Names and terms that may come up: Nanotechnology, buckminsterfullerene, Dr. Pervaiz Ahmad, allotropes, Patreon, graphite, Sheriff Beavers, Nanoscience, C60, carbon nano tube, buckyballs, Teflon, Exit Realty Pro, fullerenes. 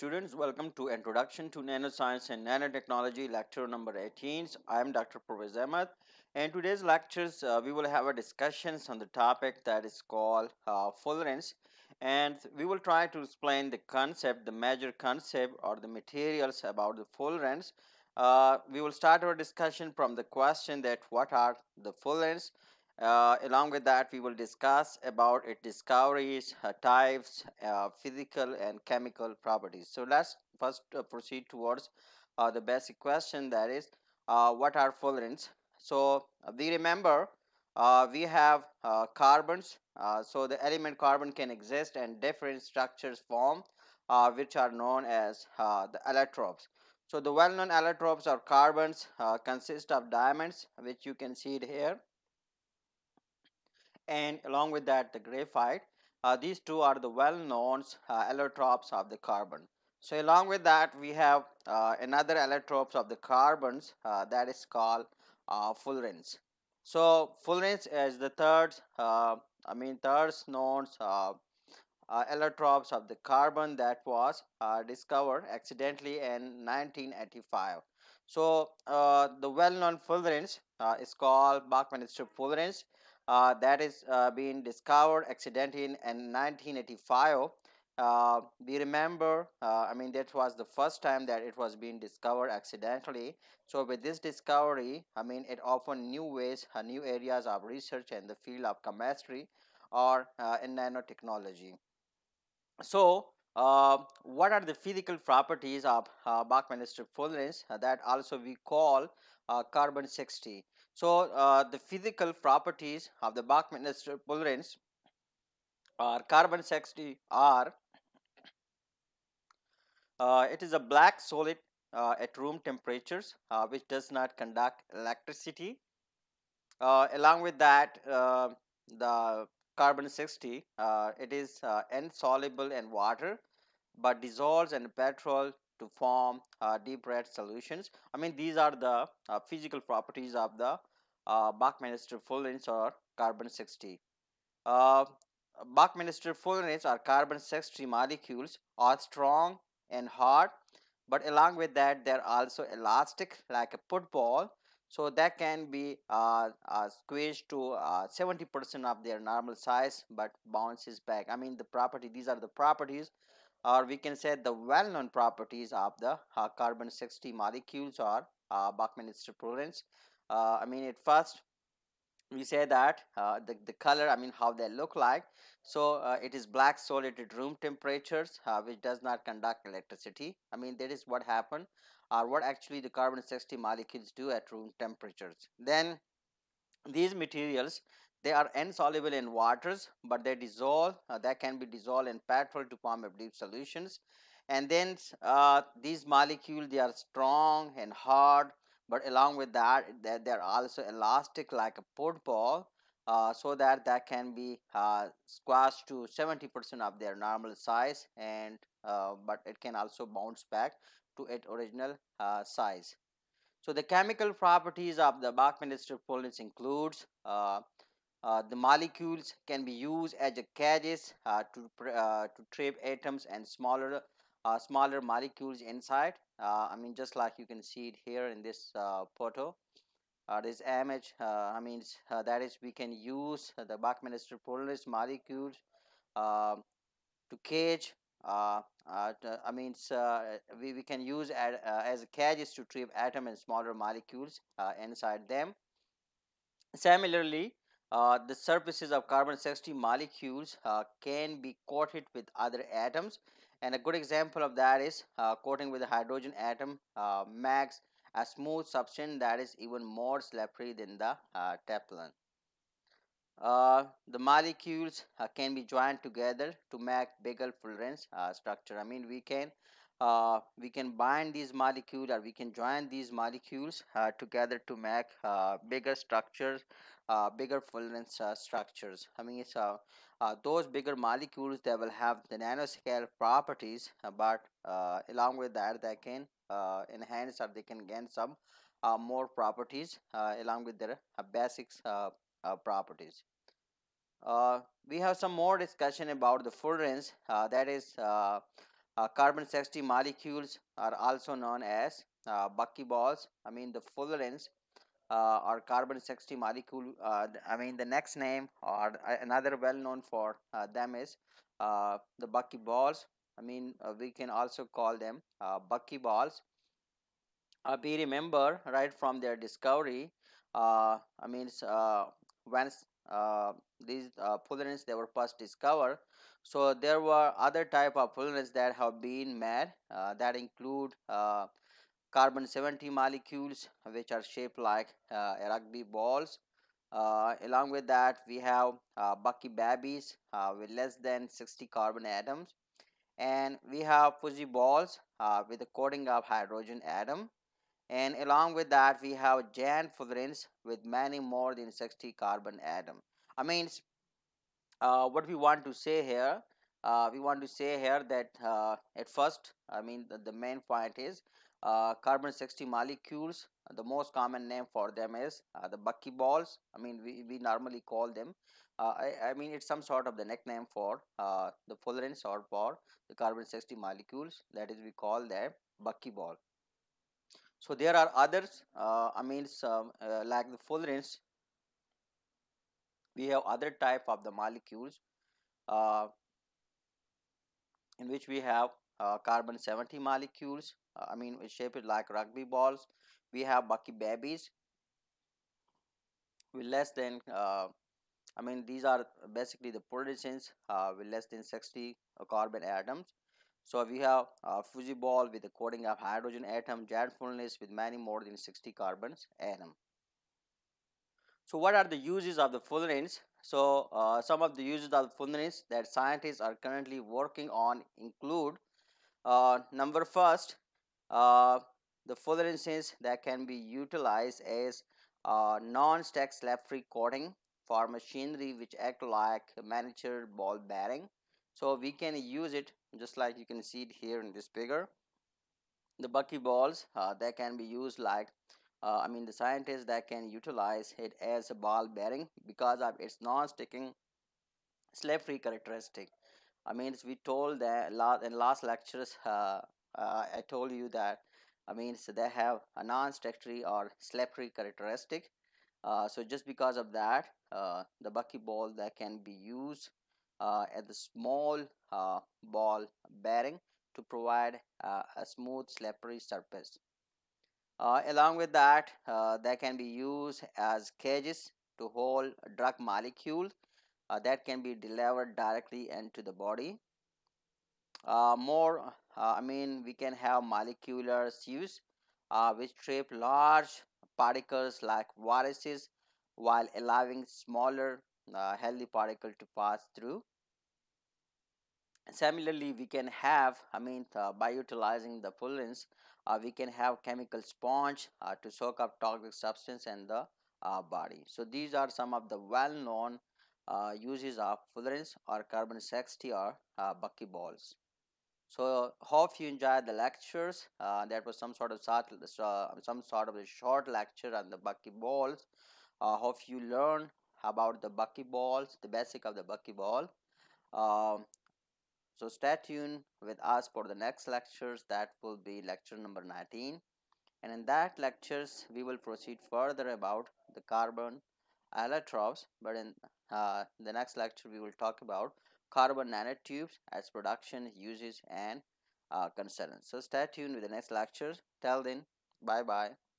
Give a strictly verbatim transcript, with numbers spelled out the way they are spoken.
students, welcome to Introduction to Nanoscience and Nanotechnology, lecture number eighteen. I am Doctor Pervaiz Ahmad, and today's lectures uh, we will have a discussions on the topic that is called uh, fullerenes, and we will try to explain the concept, the major concept or the materials about the fullerenes. Uh, we will start our discussion from the question that what are the fullerenes. Uh, along with that, we will discuss about its discoveries, uh, types, uh, physical and chemical properties. So let's first uh, proceed towards uh, the basic question, that is uh, what are fullerenes. So uh, we remember uh, we have uh, carbons, uh, so the element carbon can exist and different structures form uh, which are known as uh, the allotropes. So the well known allotropes or carbons uh, consist of diamonds, which you can see it here, and along with that the graphite. Uh, these two are the well known uh, allotropes of the carbon. So along with that we have uh, another allotropes of the carbons uh, that is called uh, fullerenes. So fullerenes is the third uh, I mean third known uh, uh, allotropes of the carbon that was uh, discovered accidentally in nineteen eighty-five. So uh, the well known fullerenes uh, is called buckminsterfullerene. Uh, that is uh, being discovered accidentally in, in nineteen eighty-five. Uh, we remember, uh, I mean, that was the first time that it was being discovered accidentally. So with this discovery, I mean, it opened new ways, uh, new areas of research in the field of chemistry or uh, in nanotechnology. So uh, what are the physical properties of uh, buckminsterfullerene uh, that also we call uh, carbon sixty. So uh, the physical properties of the buckminsterfullerene or carbon sixty are, uh, it is a black solid uh, at room temperatures uh, which does not conduct electricity. Uh, along with that, uh, the carbon sixty, uh, it is uh, insoluble in water but dissolves in petrol to form uh, deep red solutions. I mean, these are the uh, physical properties of the Uh, buckminsterfullerene or carbon sixty. Uh, buckminsterfullerene or carbon sixty molecules are strong and hard, but along with that they are also elastic like a football, so that can be uh, uh, squeezed to seventy percent uh, of their normal size but bounces back. I mean, the property, these are the properties, or we can say the well known properties of the uh, carbon sixty molecules or uh, buckminsterfullerene. Uh, I mean, at first we say that uh, the, the color, I mean how they look like. So uh, it is black solid at room temperatures uh, which does not conduct electricity. I mean, that is what happened, or uh, what actually the carbon sixty molecules do at room temperatures. Then these materials, they are insoluble in waters but they dissolve, uh, that can be dissolved in petrol to form deep solutions. And then uh, these molecules, they are strong and hard, but along with that they, they are also elastic like a football, uh, so that that can be uh, squashed to seventy percent of their normal size, and uh, but it can also bounce back to its original uh, size. So the chemical properties of the buckminsterfullerene includes uh, uh, the molecules can be used as a cages uh, to uh, to trap atoms and smaller Uh, smaller molecules inside. uh, I mean, just like you can see it here in this uh, photo or uh, this image. uh, I mean, uh, that is, we can use the buckminsterfullerene molecules uh, to cage uh, uh, to, I mean uh, we, we can use as, uh, as cages to trap atom and smaller molecules uh, inside them. Similarly, uh, the surfaces of carbon sixty molecules uh, can be coated with other atoms, and a good example of that is uh, coating with a hydrogen atom uh, makes a smooth substance that is even more slippery than the uh, Teflon. Uh, the molecules uh, can be joined together to make bigger fullerenes uh, structure. I mean, we can uh, we can bind these molecules, or we can join these molecules uh, together to make uh, bigger structures, uh, bigger fullerenes uh, structures. I mean, it's uh, Uh, those bigger molecules, they will have the nanoscale properties, uh, but uh, along with that they can uh, enhance, or they can gain some uh, more properties uh, along with their uh, basics uh, uh, properties. Uh, we have some more discussion about the fullerenes, uh, that is uh, Uh, carbon sixty molecules are also known as uh, buckyballs. I mean the fullerenes uh, are carbon sixty molecule. Uh, I mean the next name or another well known for uh, them is uh, the buckyballs. I mean uh, we can also call them uh, buckyballs. Uh, we remember right from their discovery. Uh, I mean uh, when uh, these uh, fullerenes they were first discovered. So there were other type of fullerenes that have been made uh, that include uh, carbon seventy molecules which are shaped like uh, rugby balls. Uh, along with that we have uh, bucky babies uh, with less than sixty carbon atoms, and we have fuzzy balls uh, with a coating of hydrogen atom, and along with that we have giant fullerenes with many more than sixty carbon atom. I mean Uh, what we want to say here, uh, we want to say here that uh, at first, I mean the, the main point is uh, carbon sixty molecules, the most common name for them is uh, the buckyballs. I mean we, we normally call them, uh, I, I mean it's some sort of the nickname for uh, the fullerenes or for the carbon sixty molecules, that is we call them buckyball. So there are others, uh, I mean some, uh, like the fullerenes. We have other type of the molecules uh, in which we have uh, carbon seventy molecules, uh, I mean shaped like rugby balls. We have bucky babies with less than, uh, I mean these are basically the fullerenes uh, with less than sixty carbon atoms. So we have uh, fuzzy ball with a coating of hydrogen atom, giant fullerenes with many more than sixty carbons atom. So what are the uses of the fullerenes? So uh, some of the uses of the fullerenes that scientists are currently working on include uh, number first, uh, the fullerenes that can be utilized as uh, non-stack slab-free coating for machinery which act like miniature ball bearing. So we can use it just like you can see it here in this figure. The buckyballs uh, that can be used like Uh, I mean the scientists that can utilize it as a ball bearing because of its non-sticking slab-free characteristic. I mean we told that last, in last lectures uh, uh, I told you that I mean so they have a non-stickery or slab-free characteristic. Uh, so just because of that uh, the buckyball that can be used uh, as a small uh, ball bearing to provide uh, a smooth slab-free surface. Uh, along with that, uh, they can be used as cages to hold drug molecules uh, that can be delivered directly into the body. Uh, more, uh, I mean, we can have molecular sieves uh, which trap large particles like viruses while allowing smaller uh, healthy particles to pass through. Similarly, we can have, I mean, uh, by utilizing the fullerenes, Uh, we can have chemical sponge uh, to soak up toxic substance in the uh, body. So these are some of the well-known uh, uses of fullerenes or carbon sixty or uh, buckyballs. So hope you enjoyed the lectures. Uh, that was some sort of uh, some sort of a short lecture on the buckyballs. Uh, hope you learn about the buckyballs, the basic of the buckyball. Uh, So stay tuned with us for the next lectures, that will be lecture number nineteen, and in that lectures we will proceed further about the carbon allotropes, but in uh, the next lecture we will talk about carbon nanotubes as production, uses and uh, concerns. So stay tuned with the next lectures. Till then, bye bye.